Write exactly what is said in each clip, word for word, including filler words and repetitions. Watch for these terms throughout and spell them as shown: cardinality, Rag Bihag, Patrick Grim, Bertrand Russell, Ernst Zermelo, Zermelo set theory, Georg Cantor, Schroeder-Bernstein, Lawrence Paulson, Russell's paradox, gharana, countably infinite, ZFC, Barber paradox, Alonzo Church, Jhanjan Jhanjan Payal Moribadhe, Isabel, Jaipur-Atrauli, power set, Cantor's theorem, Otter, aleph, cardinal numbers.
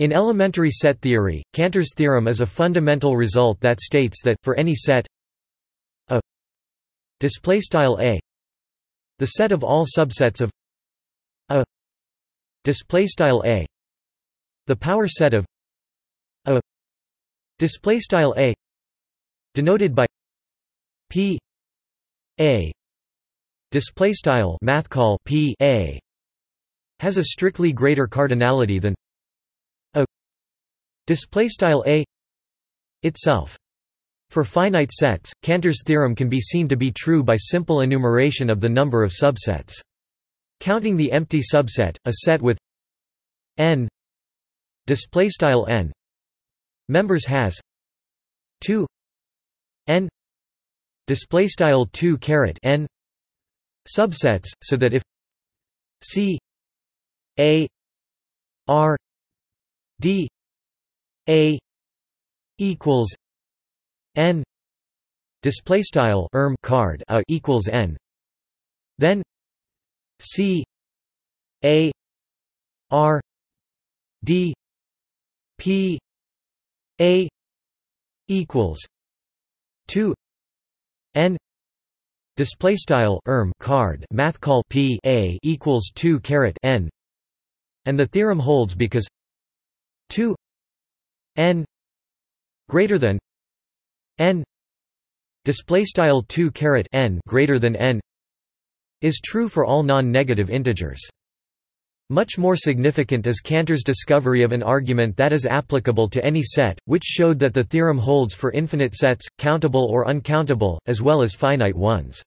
In elementary set theory, Cantor's theorem is a fundamental result that states that, for any set A, the set of all subsets of A, the power set of A, denoted by P A, display style math call P A, has a strictly greater cardinality than A, display style A itself. For finite sets, Cantor's theorem can be seen to be true by simple enumeration of the number of subsets. Counting the empty subset, a set with n display style n members has two n display style two caret n subsets, so that if C A R D A equals n display style erm card A equals n, then C A R D P A equals two n display style erm card math call P A equals two caret n, and the theorem holds because two n greater than n display style two caret n greater than n is true for all non-negative integers. Much more significant is Cantor's discovery of an argument that is applicable to any set, which showed that the theorem holds for infinite sets, countable or uncountable, as well as finite ones.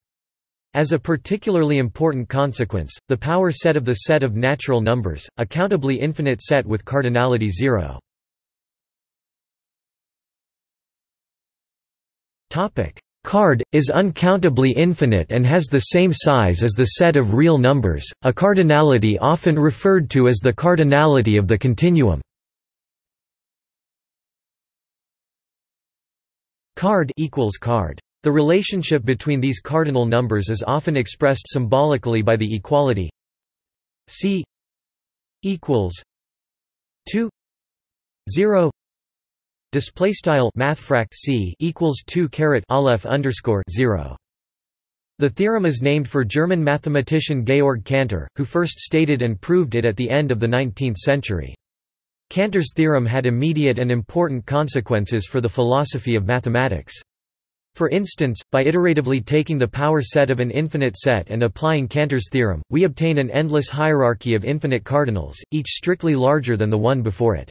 As a particularly important consequence, the power set of the set of natural numbers, a countably infinite set with cardinality zero. Card is uncountably infinite and has the same size as the set of real numbers, a cardinality often referred to as the cardinality of the continuum. Card equals card. The relationship between these cardinal numbers is often expressed symbolically by the equality C equals two zero. Display style mathfrak C equals two caret aleph underscore zero. The theorem is named for German mathematician Georg Cantor, who first stated and proved it at the end of the nineteenth century. Cantor's theorem had immediate and important consequences for the philosophy of mathematics. For instance, by iteratively taking the power set of an infinite set and applying Cantor's theorem, we obtain an endless hierarchy of infinite cardinals, each strictly larger than the one before it.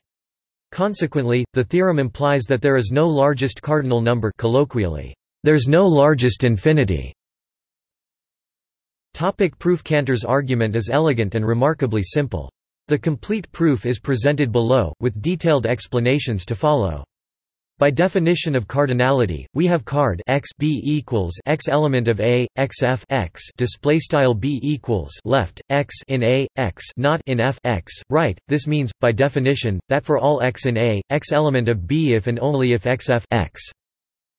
Consequently, the theorem implies that there is no largest cardinal number, colloquially, there's no largest infinity. Topic proof. Cantor's argument is elegant and remarkably simple. The complete proof is presented below, with detailed explanations to follow. By definition of cardinality, we have card x b equals x element of A, x f x display style b equals left x in A, x not in f x right. This means, by definition, that for all x in A, x element of B if and only if x f x.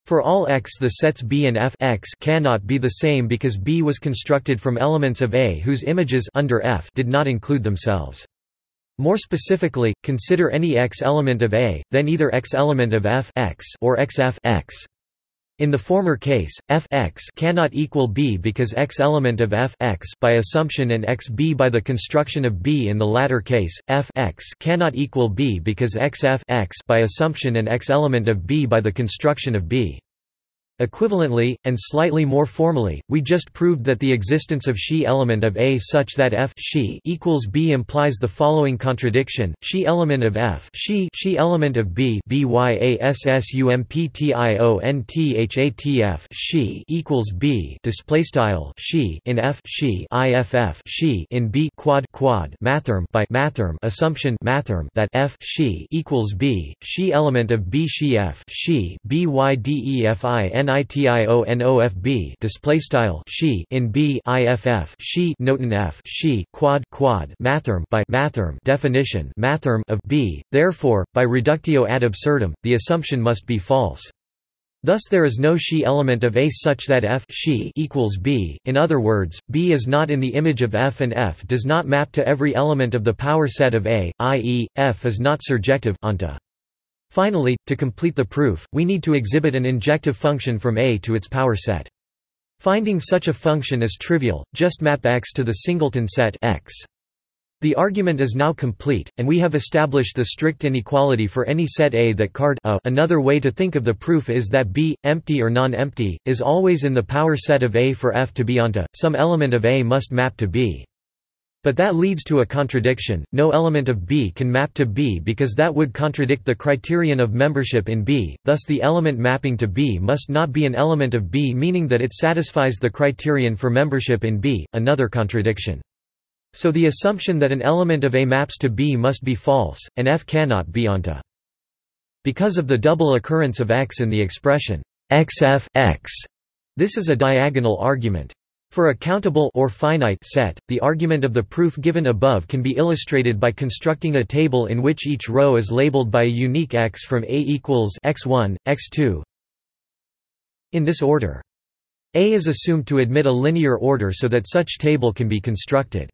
For all x, the sets B and f x cannot be the same because B was constructed from elements of A whose images under f did not include themselves. More specifically, consider any x element of A, then either x element of f x or xf x. In the former case, f x cannot equal B because x element of f x by assumption and x b by the construction of B. In the latter case, f x cannot equal B because xf x by assumption and x element of B by the construction of B. Equivalently, and slightly more formally, we just proved that the existence of she element of A such that f she equals B implies the following contradiction: she element of f she she element of B byassumptionthatf she equals B display style she in f she iff she in B quad quad mathrm by mathrm assumption mathrm that f she equals B she element of B she f she bydefin nitionofb display style she in B iff she noten f she quad quad mathrm by mathrm definition mathrm of B. Therefore, by reductio ad absurdum, the assumption must be false. Thus there is no Xi element of A such that F Xi equals B. In other words, B is not in the image of F and F does not map to every element of the power set of A, that is, F is not surjective onto. Finally, to complete the proof, we need to exhibit an injective function from A to its power set. Finding such a function is trivial, just map X to the singleton set X. The argument is now complete, and we have established the strict inequality for any set A that card A. Another way to think of the proof is that B, empty or non-empty, is always in the power set of A for F to be onto. Some element of A must map to B. But that leads to a contradiction. No element of B can map to B because that would contradict the criterion of membership in B, thus the element mapping to B must not be an element of B, meaning that it satisfies the criterion for membership in B, another contradiction. So the assumption that an element of A maps to B must be false, and F cannot be onto. Because of the double occurrence of X in the expression X F X, this is a diagonal argument. For a countable or finite set, the argument of the proof given above can be illustrated by constructing a table in which each row is labeled by a unique X from A equals X one, X two in this order. A is assumed to admit a linear order so that such table can be constructed.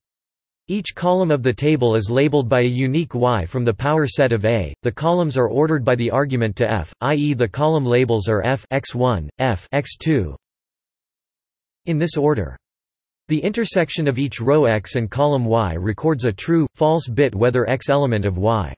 Each column of the table is labeled by a unique Y from the power set of A. The columns are ordered by the argument to F, that is the column labels are F X one, F X two in this order. The intersection of each row X and column Y records a true, false bit whether X element of Y.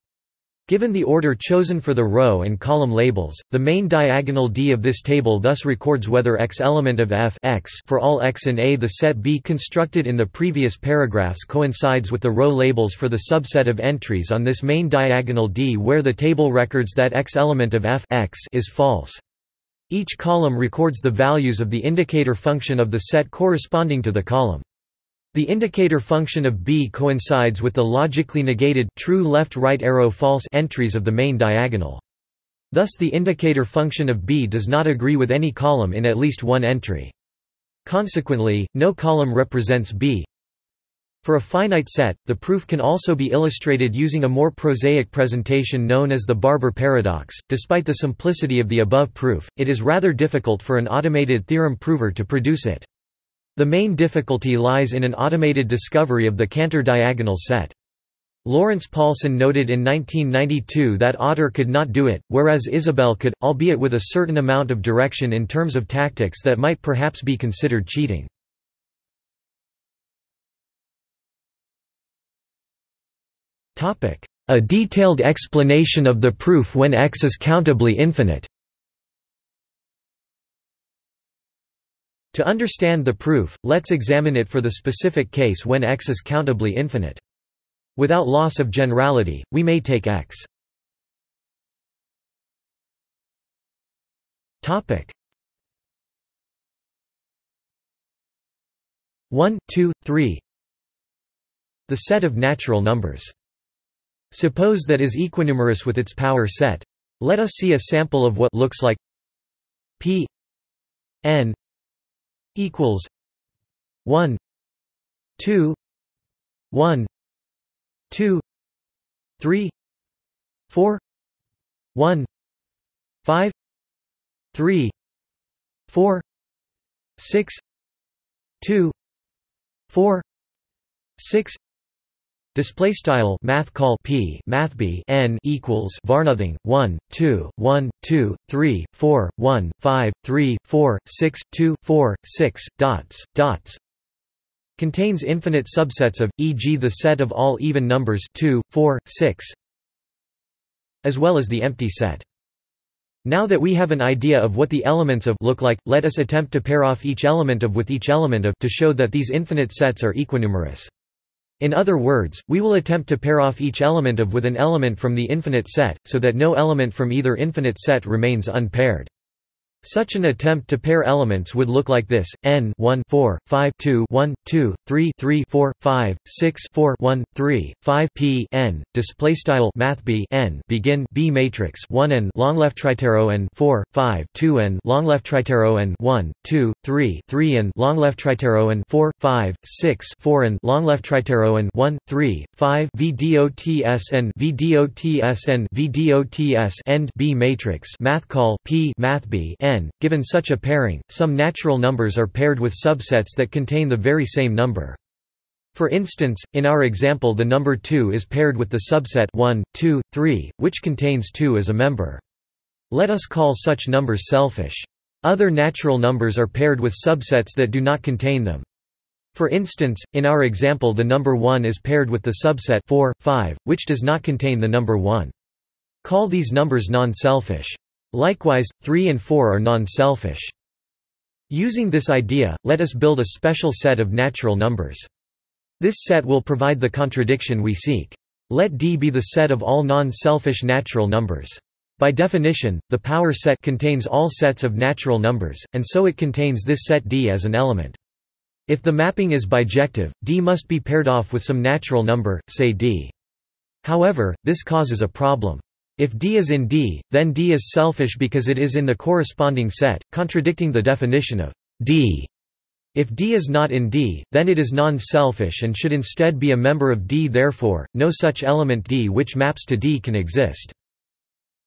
Given the order chosen for the row and column labels, the main diagonal D of this table thus records whether X element of F X for all X in A. The set B constructed in the previous paragraphs coincides with the row labels for the subset of entries on this main diagonal D where the table records that X element of F X is false. Each column records the values of the indicator function of the set corresponding to the column. The indicator function of B coincides with the logically negated true left-right arrow false entries of the main diagonal. Thus the indicator function of B does not agree with any column in at least one entry. Consequently, no column represents B. For a finite set, the proof can also be illustrated using a more prosaic presentation known as the Barber paradox. Despite the simplicity of the above proof, it is rather difficult for an automated theorem prover to produce it. The main difficulty lies in an automated discovery of the Cantor diagonal set. Lawrence Paulson noted in nineteen ninety-two that Otter could not do it, whereas Isabel could, albeit with a certain amount of direction in terms of tactics that might perhaps be considered cheating. A detailed explanation of the proof when X is countably infinite. To understand the proof, let's examine it for the specific case when X is countably infinite. Without loss of generality, we may take X one, two, three the set of natural numbers. Suppose that is equinumerous with its power set. Let us see a sample of what looks like P n equals one, two, one, two, three, four, one, five, three, four, six, two, four, six. Display style math call P math B n equals var nothing one, two, one, two, three, four, one, five, three, four, six, two, four, six dots dots contains infinite subsets of, for example the set of all even numbers two, four, six, as well as the empty set. Now that we have an idea of what the elements of look like, let us attempt to pair off each element of with each element of to show that these infinite sets are equinumerous. In other words, we will attempt to pair off each element of with an element from the infinite set, so that no element from either infinite set remains unpaired. Such an attempt to pair elements would look like this: n one, four, five, two, one, two, three, three, four, five, six, four, one, three, five P n display style math B n begin B matrix one n long left triterrow n four, five, two n long left triterrow n one, two, three, three n long left triterrow n four, five, six, four n long left triterrow n one, three, five vdotsn vdotsn vdots end B matrix math call P math B n When, given such a pairing, some natural numbers are paired with subsets that contain the very same number. For instance, in our example the number two is paired with the subset one, two, three, which contains two as a member. Let us call such numbers selfish. Other natural numbers are paired with subsets that do not contain them. For instance, in our example the number one is paired with the subset four, five, which does not contain the number one. Call these numbers non-selfish. Likewise, three and four are non-selfish. Using this idea, let us build a special set of natural numbers. This set will provide the contradiction we seek. Let D be the set of all non-selfish natural numbers. By definition, the power set contains all sets of natural numbers, and so it contains this set D as an element. If the mapping is bijective, D must be paired off with some natural number, say D. However, this causes a problem. If D is in D, then D is selfish because it is in the corresponding set, contradicting the definition of D. If D is not in D, then it is non-selfish and should instead be a member of D. Therefore, no such element D which maps to D can exist.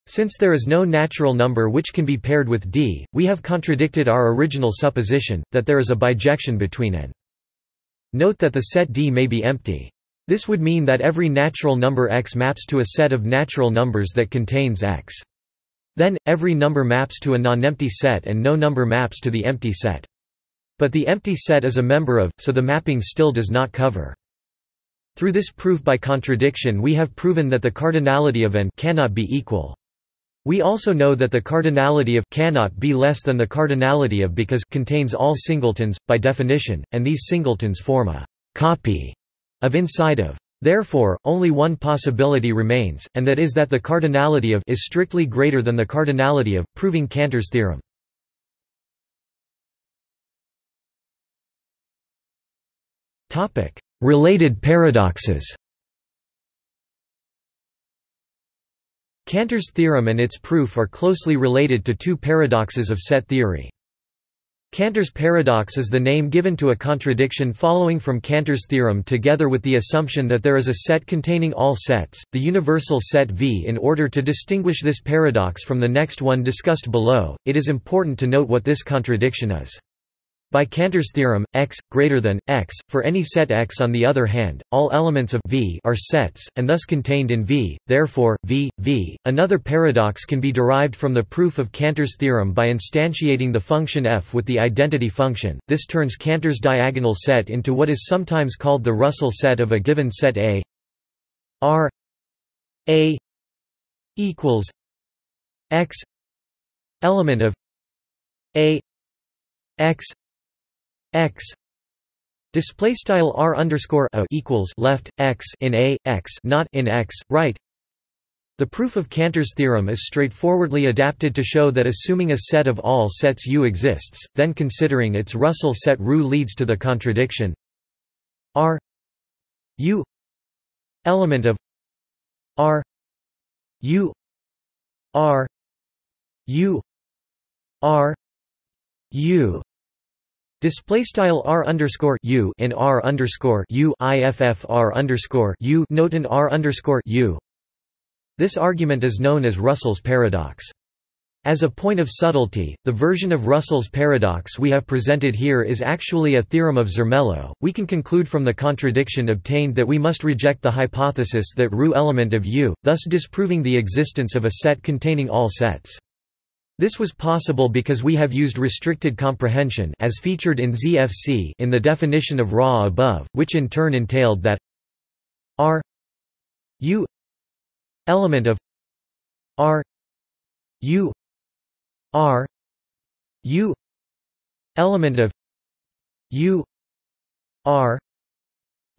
Since there is no natural number which can be paired with D, we have contradicted our original supposition, that there is a bijection between N. Note that the set D may be empty. This would mean that every natural number X maps to a set of natural numbers that contains X. Then, every number maps to a non-empty set and no number maps to the empty set. But the empty set is a member of, so the mapping still does not cover. Through this proof by contradiction we have proven that the cardinality of N cannot be equal. We also know that the cardinality of cannot be less than the cardinality of because contains all singletons, by definition, and these singletons form a copy of inside of. Therefore, only one possibility remains, and that is that the cardinality of is strictly greater than the cardinality of, proving Cantor's theorem. Related paradoxes. Cantor's theorem and its proof are closely related to two paradoxes of set theory. Cantor's paradox is the name given to a contradiction following from Cantor's theorem together with the assumption that there is a set containing all sets, the universal set V. In order to distinguish this paradox from the next one discussed below, it is important to note what this contradiction is. By Cantor's theorem, X greater than X for any set X. On the other hand, all elements of V are sets and thus contained in V. Therefore, V V. Another paradox can be derived from the proof of Cantor's theorem by instantiating the function f with the identity function. This turns Cantor's diagonal set into what is sometimes called the Russell set of a given set A. R A equals X element of A X X display style R underscore A equals left X in A X not in X right. The proof of Cantor's theorem is straightforwardly adapted to show that assuming a set of all sets U exists, then considering its Russell set R U leads to the contradiction R U element of R U R U R U display style R underscore U in R underscore U iff R underscore U note in R underscore U. This argument is known as Russell's paradox. As a point of subtlety, the version of Russell's paradox we have presented here is actually a theorem of Zermelo. We can conclude from the contradiction obtained that we must reject the hypothesis that R U element of U, thus disproving the existence of a set containing all sets. This was possible because we have used restricted comprehension as featured in Z F C in the definition of R A above, which in turn entailed that R U element of R U R U element of U R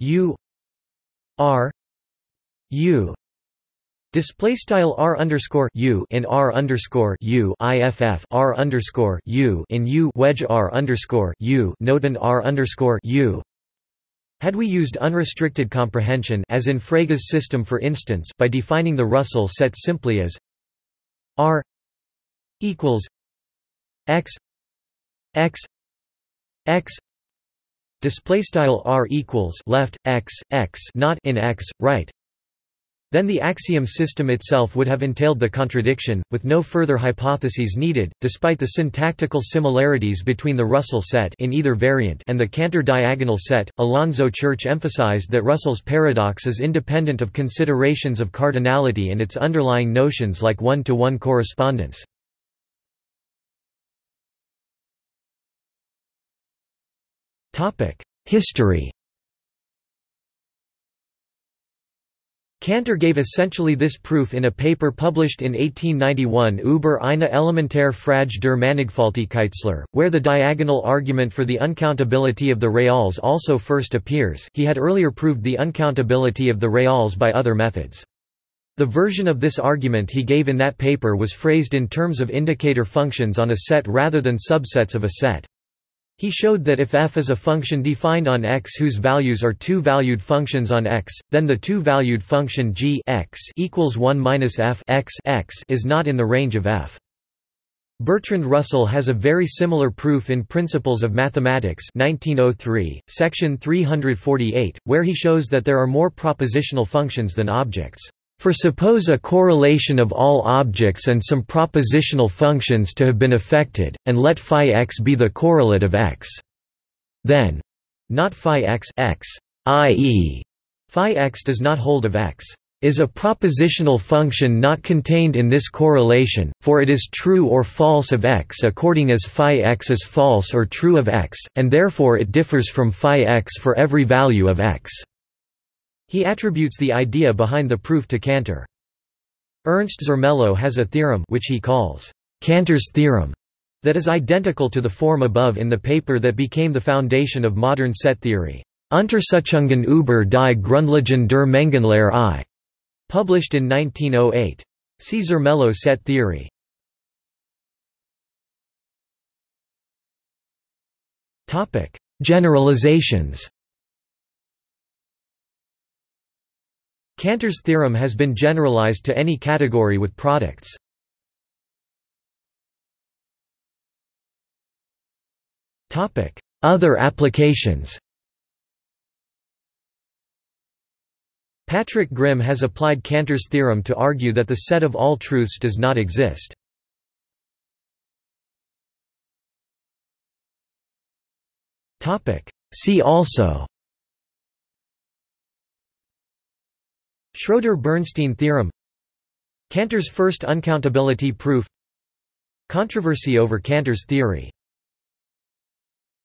U R U display style R underscore U in R underscore U iff R underscore U in U wedge R underscore U note and R underscore U. Had we used unrestricted comprehension as in Frege's system for instance by defining the Russell set simply as R equals X X X display style R equals left X X not in X right. Then the axiom system itself would have entailed the contradiction, with no further hypotheses needed. Despite the syntactical similarities between the Russell set in either variant and the Cantor diagonal set, Alonzo Church emphasized that Russell's paradox is independent of considerations of cardinality and its underlying notions like one-to-one correspondence. Topic: History. Cantor gave essentially this proof in a paper published in eighteen ninety-one, Über eine elementäre Frage der Mannigfaltigkeitslehre, where the diagonal argument for the uncountability of the reals also first appears. He had earlier proved the uncountability of the reals by other methods. The version of this argument he gave in that paper was phrased in terms of indicator functions on a set rather than subsets of a set. He showed that if f is a function defined on x whose values are two valued functions on x, then the two-valued function g x equals one minus f x x is not in the range of f. Bertrand Russell has a very similar proof in Principles of Mathematics nineteen oh three, section three hundred forty-eight, where he shows that there are more propositional functions than objects. For suppose a correlation of all objects and some propositional functions to have been affected, and let phi x be the correlate of x. Then, not phi x, x, that is, phi x does not hold of x, is a propositional function not contained in this correlation, for it is true or false of x according as phi x is false or true of x, and therefore it differs from phi x for every value of x. He attributes the idea behind the proof to Cantor. Ernst Zermelo has a theorem which he calls Cantor's theorem that is identical to the form above in the paper that became the foundation of modern set theory, Untersuchungen über die Grundlagen der Mengenlehre I, published in nineteen oh eight. See Zermelo set theory. Topic: Generalizations. Cantor's theorem has been generalized to any category with products. Other applications. Patrick Grim has applied Cantor's theorem to argue that the set of all truths does not exist. See also: Schroeder-Bernstein theorem, Cantor's first uncountability proof, controversy over Cantor's theory.